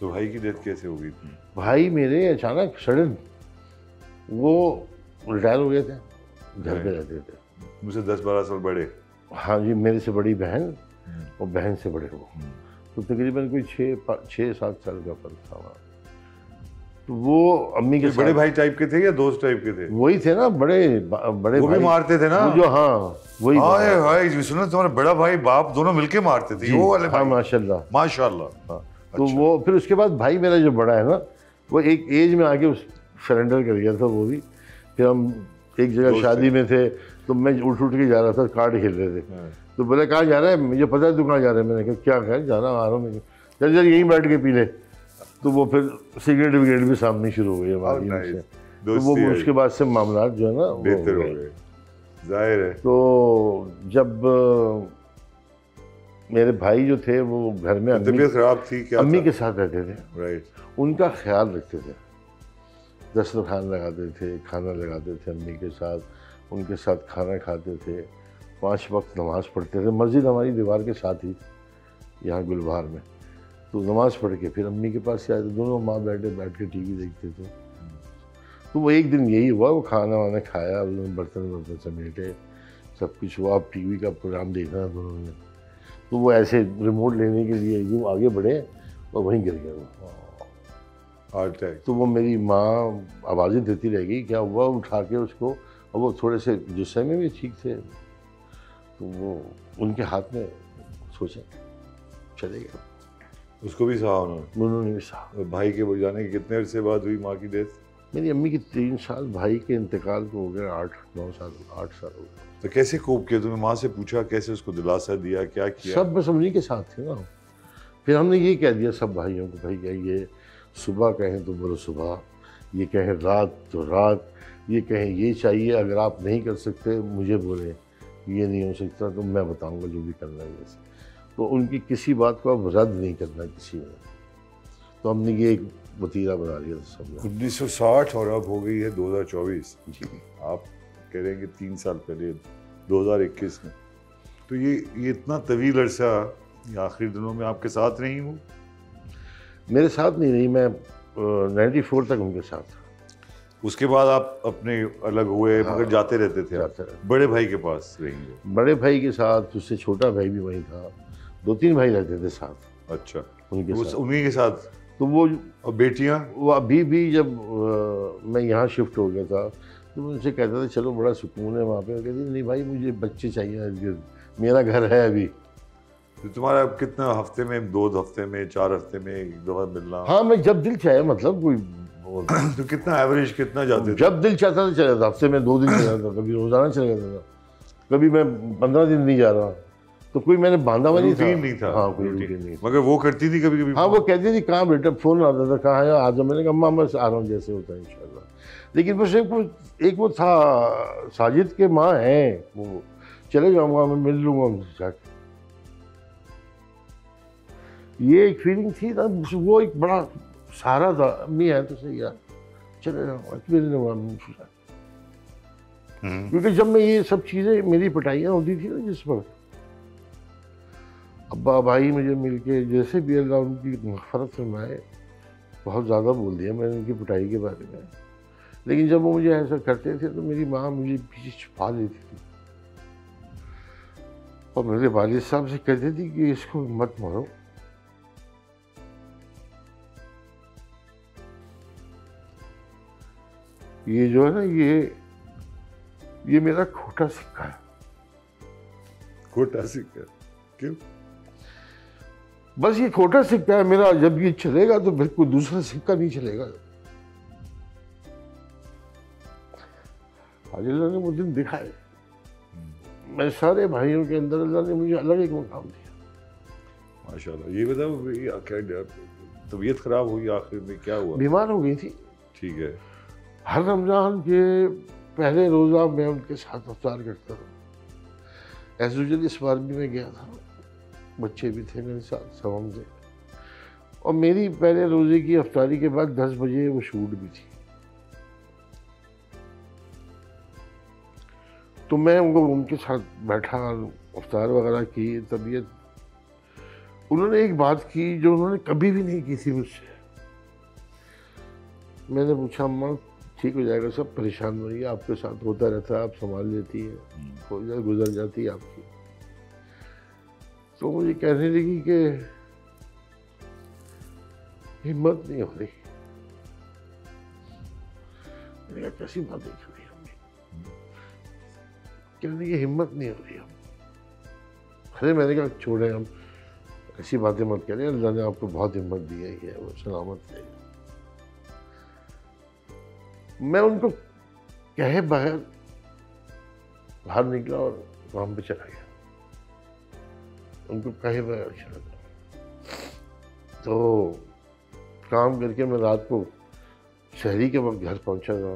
तो भाई की डेथ कैसे हो गई थी? भाई मेरे अचानक सडन, वो रिटायर हो गए थे, घर पे रहते थे, मुझसे 10-12 साल बड़े। हाँ जी, मेरे से बड़ी बहन और बहन से बड़े वो, तो तकरीबन कोई 6-7 साल का फर्क था। तो वो अम्मी के बड़े भाई टाइप के थे या दोस्त टाइप के थे? वही थे ना, बड़े बड़े वो भी मारते थे ना जो। हाँ वही भाई, सुनो तुम्हारा बड़ा भाई बाप दोनों मिलके मारते थे वो वाले। हाँ माशाल्लाह माशाल्लाह। तो अच्छा। वो फिर उसके बाद भाई मेरा जो बड़ा है ना, वो एक एज में आके उस सरेंडर कर गया था वो भी। फिर हम एक जगह शादी में थे, तो मैं उठ के जा रहा था, कार्ड खेल रहे थे, तो बोला कहाँ जा रहा है? मुझे पता है तू कहाँ जा रहा है। मैंने कहा क्या कहा जा रहा, आ रहा हूँ। चल चल यहीं बैठ के पी ले। तो वो फिर सिगरेट विगरेट भी सामने शुरू हो गई हमारी, तो वो उसके बाद से मामला जो है ना बेहतर हो गए जाहिर है। तो जब मेरे भाई जो थे वो घर में तबीयत खराब थी, क्या अम्मी के साथ रहते थे, राइट, उनका ख्याल रखते थे, दस्तरखान लगाते थे, खाना लगाते थे अम्मी के साथ, उनके साथ खाना खाते थे, 5 वक्त नमाज़ पढ़ते थे। मस्जिद हमारी दीवार के साथ ही यहाँ गुलबहार में, तो नमाज़ पढ़ के फिर अम्मी के पास आए थे, दोनों माँ बेटे बैठ के टीवी देखते थे। तो वो एक दिन यही हुआ, वो खाना वाना खाया, उन्होंने बर्तन वर्तन समेटे, सब कुछ हुआ, अब टीवी का प्रोग्राम देखना दोनों ने, तो वो ऐसे रिमोट लेने के लिए यूँ आगे बढ़े और वहीं गिर गया वो, हार्ट अटैक। तो वो मेरी माँ आवाज़ें देती रह गई क्या हुआ, उठा के उसको, और वो थोड़े से गुस्से में भी ठीक थे, तो वो उनके हाथ में सोचा चले गए। उसको भी सहा उन्होंने, उन्होंने भी सहा। भाई के वो जाने के कितने अरसे बाद हुई माँ की डेथ? मेरी अम्मी की 3 साल, भाई के इंतकाल को हो गया 8-9 साल हो गया। तो कैसे कोप किया तुमने? माँ से पूछा, कैसे उसको दिलासा दिया, क्या किया? सब बस उन्हीं के साथ थे ना। फिर हमने ये कह दिया सब भाइयों को, भाई क्या ये सुबह कहें तो बोलो सुबह, ये कहें रात तो रात, ये कहें ये चाहिए, अगर आप नहीं कर सकते मुझे बोलें, ये नहीं हो सकता तो मैं बताऊँगा जो भी करना है। जैसे तो उनकी किसी बात को अब रद्द नहीं करना किसी में, तो हमने ये एक वतीरा बना लिया था सब। 1960 और अब हो गई है 2024 जी। आप कह रहे हैं कि 3 साल पहले 2021 में, तो ये इतना तवील अरसा, ये आखिरी दिनों में आपके साथ नहीं हूँ? मेरे साथ नहीं रही, मैं 94 तक उनके साथ। उसके बाद आप अपने अलग हुए? हाँ, मगर जाते रहते थे, जाते रहते। बड़े भाई के पास रहेंगे? बड़े भाई के साथ, उससे छोटा भाई भी वहीं था, 2-3 भाई रहते थे साथ। अच्छा, उन्हीं के साथ। तो वो और बेटियाँ? वो अभी भी जब मैं यहाँ शिफ्ट हो गया था तो मैं उनसे कहता था चलो बड़ा सुकून है वहाँ पे, और कहती नहीं भाई मुझे बच्चे चाहिए, मेरा घर है अभी। तो तुम्हारा अब कितना, हफ्ते में 2 हफ्ते में 4 हफ्ते में 1-2 बार मिलना? हाँ मैं जब दिल चाहे, मतलब कोई तो कितना एवरेज कितना जाते? जब दिल चाहता था चला जाता, हफ्ते में 2 दिन चला जाता, कभी रोजाना चला जाता था, कभी मैं 15 दिन नहीं जा रहा, तो कोई मैंने बांधा हुआ नहीं था। हाँ कोई रूटीन नहीं, मगर वो करती थी कभी कभी। हाँ वो कहती थी कहाँ बेटा, फ़ोन आता था कहाँ है आज, मैंने कहा अम्मा बस आ रहा हूँ जैसे होता है इंशाल्लाह। लेकिन बस एक वो था, साजिद के माँ हैं वो, चले जाऊँगा मैं मिल लूँगा उनसे जाके, ये एक फीलिंग थी ना, वो एक बड़ा सहारा था। अम्मी है तो सही यार, चले जाऊँगा मिल लूँगा। क्योंकि जब मैं ये सब चीज़ें मेरी पिटाइयाँ होती थी ना, जिस पर अब्बा भाई मुझे मिलके जैसे भी अल्लाह उनकी मग़फ़रत फरमाए, बहुत ज़्यादा बोल दिया मैंने उनकी पिटाई के बारे में। लेकिन जब वो मुझे ऐसा करते थे तो मेरी माँ मुझे पीछे छुपा लेती थी और मेरे वालिद साहब से कहती थी कि इसको मत मारो। ये जो है ना, ये मेरा खोटा सिक्का है। खोटा सिक्का क्यों? बस ये खोटा सिक्का है मेरा, जब ये चलेगा तो बिल्कुल दूसरा सिक्का नहीं चलेगा। आज अल्लाह ने मुझे दिखाए, मैं सारे भाइयों के अंदर अल्लाह ने मुझे अलग एक मुकाम दिया। माशाल्लाह। ये बताओ, तबीयत खराब हुई, आखिर में क्या हुआ? बीमार हो गई थी। ठीक है। हर रमज़ान के पहले रोज़ा मैं उनके साथ अफ्तार करता था। एज यूजुअल इस बार भी मैं गया था, बच्चे भी थे मेरे साथ, तमाम थे। और मेरी पहले रोज़े की अफ्तारी के बाद 10 बजे वो शूट भी थी, तो मैं उनके साथ बैठा, अफ्तार वगैरह की। तबीयत, उन्होंने एक बात की जो उन्होंने कभी भी नहीं की थी मुझसे। मैंने पूछा, अम्मा ठीक हो जाएगा सब, परेशान हो रही है, आपके साथ होता रहता है, आप संभाल लेती है, हो जाए गुजर जाती है आपकी। तो मुझे कहने लगी कि हिम्मत नहीं हो रही। मैंने कहा कैसी बातें कर रही हमने, कहने की हिम्मत नहीं हो रही हम। अरे मैंने कहा छोड़े, हम ऐसी बातें मत करें, अल्लाह ने आपको बहुत हिम्मत दी है, ये वो सलामत है। मैं उनको कहे बगैर बाहर निकला और काम पे चला गया, उनको कहे बगैर चला गया। तो काम करके मैं रात को शहरी के वक्त घर पहुंचा था।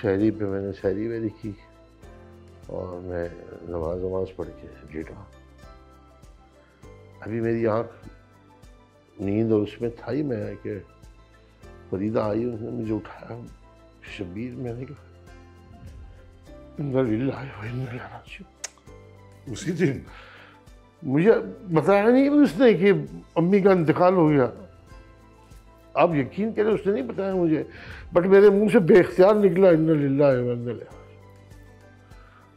शहरी पे मैंने शहरी वेरी की और मैं नमाज पढ़ के लेटा। अभी मेरी आँख नींद और उसमें था ही मैं कि फरीदा आई, उसने मुझे उठाया, शब्बीर, मैंने कहा इन्ना लिल्लाहि व इन्ना इलैहि राजिऊन। उसी दिन मुझे बताया नहीं उसने कि अम्मी का इंतकाल हो गया। आप यकीन करें उसने नहीं बताया मुझे, बट मेरे मुंह से बेख्तियार निकला इन्ना लिल्लाहि व इन्ना इलैहि राजिऊन।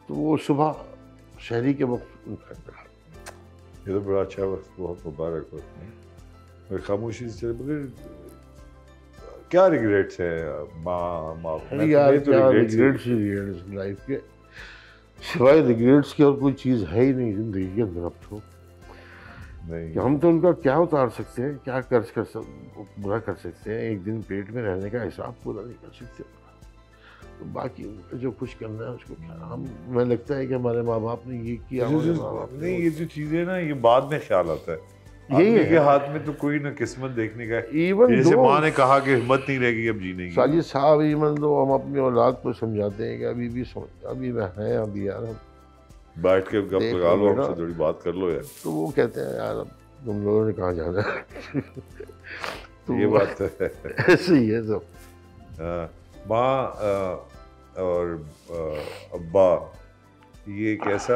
तो वो सुबह शहरी के वक्त उनका इंतकाल। ये तो बड़ा अच्छा वक्त, बहुत मुबारक वक्त है। खामोशी से क्या रिग्रेट्स हैं? रिग्रेट्स लाइफ के सिवाय रिग्रेट्स की और कोई चीज़ है ही नहीं ज़िंदगी के अंदर। अब तो नहीं, हम तो उनका क्या उतार सकते हैं, क्या कर्ज कर पूरा कर सकते हैं। एक दिन पेट में रहने का हिसाब पूरा नहीं कर सकते, तो बाकी उनका जो कुछ करना है उसको क्या। हम, मैं लगता है कि हमारे माँ बाप ने ये किया, हमारे माँ बाप ने। ये जो चीज़ें ना, ये बाद में ख्याल आता है, यही है। हाथ में तो कोई ना किस्मत देखने का। इवन जैसे माँ ने कहा कि हिम्मत नहीं रहेगी अब जीने की। साजिद साहब, इवन दो हम अपनी औलाद को समझाते हैं कि अभी भी सोच, अभी वह है, अभी यार बैठ के गप लगा लो, हमसे थोड़ी बात कर लो यार। तो वो कहते हैं यार अब तुम लोगों ने कहाँ जाना है। तो ये बात है, ऐसे ही है सब। माँ और अब्बा, ये एक ऐसा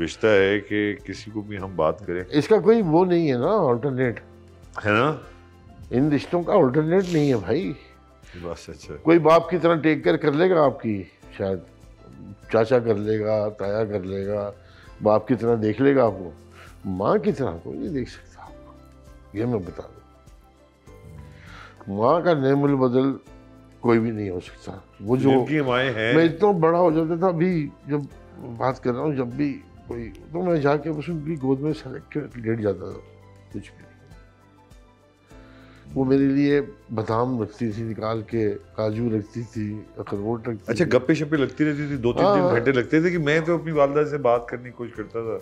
रिश्ता है कि किसी को भी हम बात करें, इसका कोई वो नहीं है ना, ऑल्टरनेट है ना, इन रिश्तों का ऑल्टरनेट नहीं है भाई। बस अच्छा, कोई बाप की तरह टेक केयर कर लेगा आपकी, शायद चाचा कर लेगा, ताया कर लेगा, बाप की तरह देख लेगा आपको। माँ की तरह कोई नहीं देख सकता आपको, ये मैं बता दूँ। माँ का नेमुल बदल कोई भी नहीं हो सकता। वो जो माएँ हैं, मैं इतना बड़ा हो जाता था, अभी जब बात कर रहा हूँ, जब भी कोई, तो मैं जाके बस उनकी गोद में लेट जाता था, कुछ भी। वो मेरे लिए बादाम रखती थी निकाल के, काजू रखती थी, अखरोट रखती। अच्छा, गप्पे शप्पे लगती रहती थी, 2-3 घंटे लगते थे। कि मैं तो अपनी वालदा से बात करने की कोशिश करता था,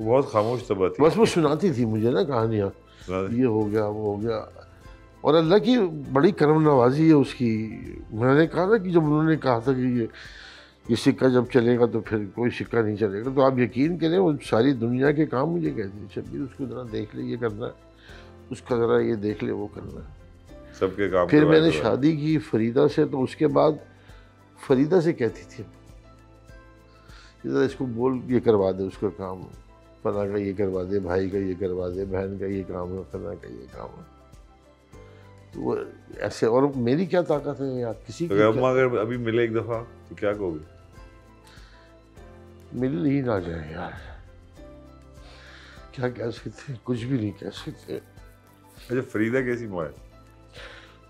वो बहुत खामोश तबा थी, बस वो सुनाती थी मुझे ना कहानियाँ, ये हो गया वो हो गया। और अल्लाह की बड़ी करम नवाजी है उसकी। मैंने कहा था कि जब उन्होंने कहा था कि ये सिक्का जब चलेगा तो फिर कोई सिक्का नहीं चलेगा, तो आप यकीन करें वो सारी दुनिया के काम मुझे कहती है, शब्बीर उसको ज़रा देख ले, ये करना है, उसका ज़रा ये देख ले, वो करना है, सबके काम। फिर मैंने शादी की फरीदा से, तो उसके बाद फरीदा से कहती थी इसको बोल ये करवा दे, उसका काम फला का ये करवा दे, भाई का ये करवा दे, बहन का ये काम है, फला का ये काम है। तो वो ऐसे, और मेरी क्या ताकत है यार किसी की। अगर अभी मिले एक दफ़ा तो क्या कहोगे? मिल ही ना जाए यार, क्या कह सकते, कुछ भी नहीं कह सकते। अच्छा फरीदा कैसी माँ है?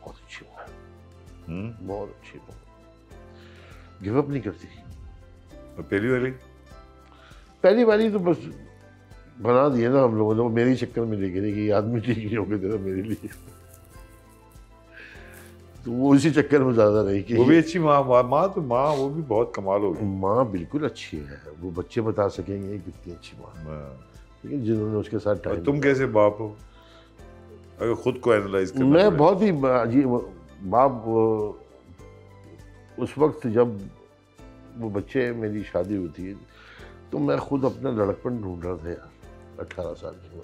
बहुत अच्छी माँ है, बहुत अच्छी माँ, गिव अप नहीं करती। और पहली वाली तो बस बना दिए ना हम लोगों ने, वो मेरे चक्कर में ले गए कि आदमी ठीक नहीं होकर जरा मेरे लिए, तो वो इसी चक्कर में ज़्यादा रही कि वो भी अच्छी माँ वो भी बहुत कमाल होगी। माँ बिल्कुल अच्छी है, वो बच्चे बता सकेंगे कितनी अच्छी माँ, लेकिन जिन्होंने उसके साथ टाइम। तुम कैसे बाप हो अगर खुद को एनालाइज कर? मैं बहुत ही अजीब बाप उस वक्त जब वो बच्चे मेरी शादी हुई थी तो मैं खुद अपना लड़कपन ढूंढ रहा था यार, 18 साल की उम्र,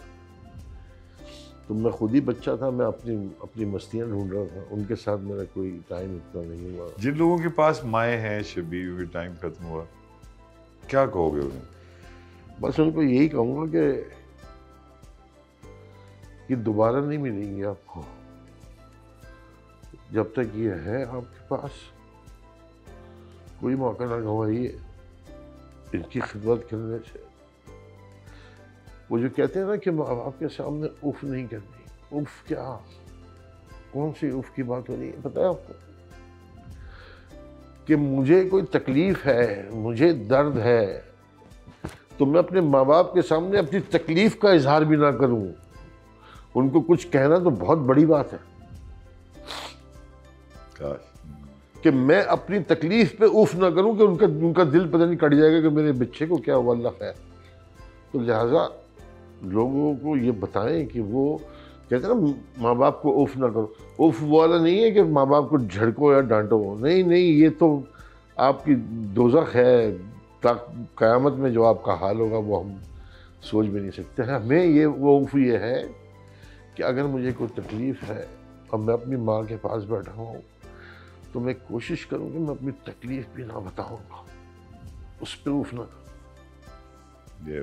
तो मैं खुद ही बच्चा था, मैं अपनी मस्तियाँ ढूंढ रहा था, उनके साथ मेरा कोई टाइम इतना नहीं हुआ। जिन लोगों के पास माएँ हैं, शबीर भी टाइम खत्म हुआ, क्या कहोगे उन्हें? बस उनको यही कहूँगा कि दोबारा नहीं मिलेंगी आपको, जब तक ये है आपके पास कोई मौका ना गंवाइए इनकी खिदमत करने से। वो जो कहते हैं ना कि माँ बाप के सामने उफ नहीं करनी, उफ क्या, कौन सी उफ की बात हो रही है? पता है आपको कि मुझे कोई तकलीफ है, मुझे दर्द है, तो मैं अपने माँ बाप के सामने अपनी तकलीफ का इजहार भी ना करूँ, उनको कुछ कहना तो बहुत बड़ी बात है। कि मैं अपनी तकलीफ पे उफ ना करूँ कि उनका दिल पता नहीं कट जाएगा कि मेरे बच्चे को क्या हुआ, अल्लाह खैर। तो लिहाजा लोगों को ये बताएं कि वो कहते हैं ना माँ बाप को उफ ना करो, उफ वाला नहीं है कि माँ बाप को झड़को या डांटो, नहीं, ये तो आपकी दोज़ख है, क़यामत में जो आपका हाल होगा वो हम सोच भी नहीं सकते हैं। हमें ये वो उफ ये है कि अगर मुझे कोई तकलीफ़ है और मैं अपनी माँ के पास बैठा हूँ तो मैं कोशिश करूँ कि मैं अपनी तकलीफ़ भी ना बताऊँगा, उस पर उफ ना करूँ। ये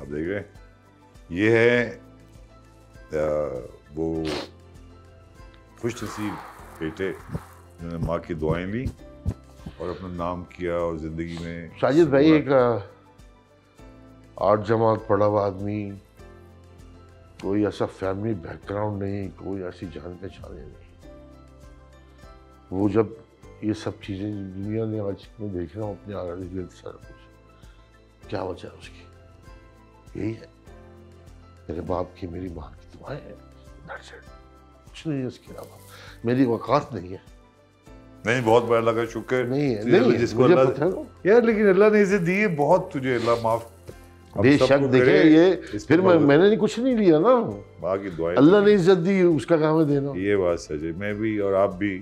आप देख रहे हैं, ये है वो खुश नसीब बेटे जिन्होंने माँ की दुआएं ली और अपना नाम किया और ज़िंदगी में। साजिद भाई एक 8 जमात पढ़ा हुआ आदमी, कोई ऐसा फैमिली बैकग्राउंड नहीं, कोई ऐसी जान पहचान नहीं, वो जब ये सब चीज़ें दुनिया ने आज मैं देख रहा हूँ अपने आगे सारा कुछ, क्या वजह है उसकी? यही है मेरे बाप की मेरी माँ की दुआएं हैं, कुछ नहीं है इसके अलावा, मेरी औकात नहीं है। नहीं, बहुत बड़ा लगा, शुक्र नहीं है जिसको अल्लाह यार, लेकिन अल्लाह ने इसे दी है बहुत, तुझे अल्लाह माफ बेशक देखे ये, फिर मैंने नहीं कुछ नहीं लिया ना, माँ की दुआएं अल्लाह ने इज्जत दी, उसका काम है देना। ये बात सच है, मैं भी और आप भी,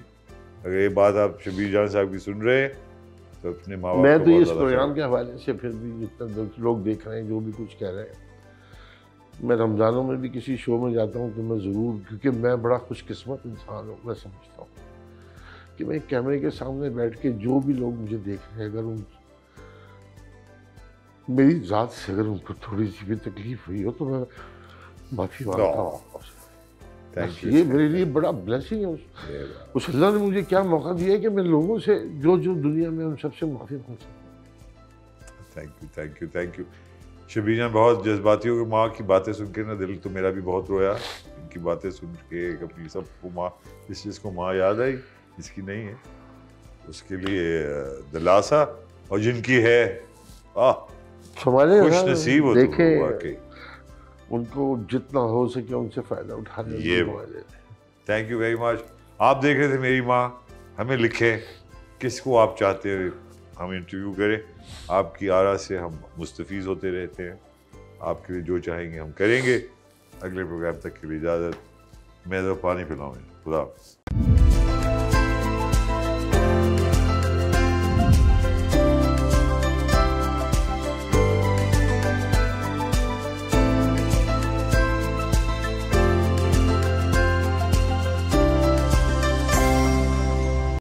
अगर ये बात आप शबीर जान साहब की सुन रहे तो अपने माँ बाप को। मैं तो इस प्रोग्राम के हवाले से फिर भी जितना लोग देख रहे हैं जो भी कुछ कह रहे हैं, मैं रमज़ानों में भी किसी शो में जाता हूँ तो मैं ज़रूर, क्योंकि मैं बड़ा खुशकिस्मत इंसान हूँ, मैं समझता हूँ कि मैं कैमरे के सामने बैठ के जो भी लोग मुझे देख रहे हैं, अगर उन मेरी ज़ात से अगर उनको थोड़ी सी भी तकलीफ हुई हो तो मैं माफ़ी मांगता हूँ। ये मेरे लिए बड़ा ब्लेसिंग है, उस अल्लाह ने मुझे क्या मौका दिया है कि मैं लोगों से जो दुनिया में उन सबसे माफ़ी मांग सकता। थैंक यू शबीर जान, बहुत जज्बातियों के माँ की बातें सुन के ना दिल तो मेरा भी बहुत रोया, इनकी बातें सुन के अपनी सबको माँ, जिस चीज़ को माँ याद आई जिसकी नहीं है उसके लिए दिलासा, और जिनकी है खुश नसीब हो वाकई, उनको जितना हो सके उनसे फ़ायदा उठा लें। ये थैंक यू वेरी मच। आप देख रहे थे मेरी माँ, हमें लिखें किसको आप चाहते हो हम इंटरव्यू करें, आपकी आरा से हम मुस्तफ़ीज़ होते रहते हैं, आपके लिए जो चाहेंगे हम करेंगे। अगले प्रोग्राम तक के लिए इजाज़त, मैं तो पानी पिलाऊँ, खुदा।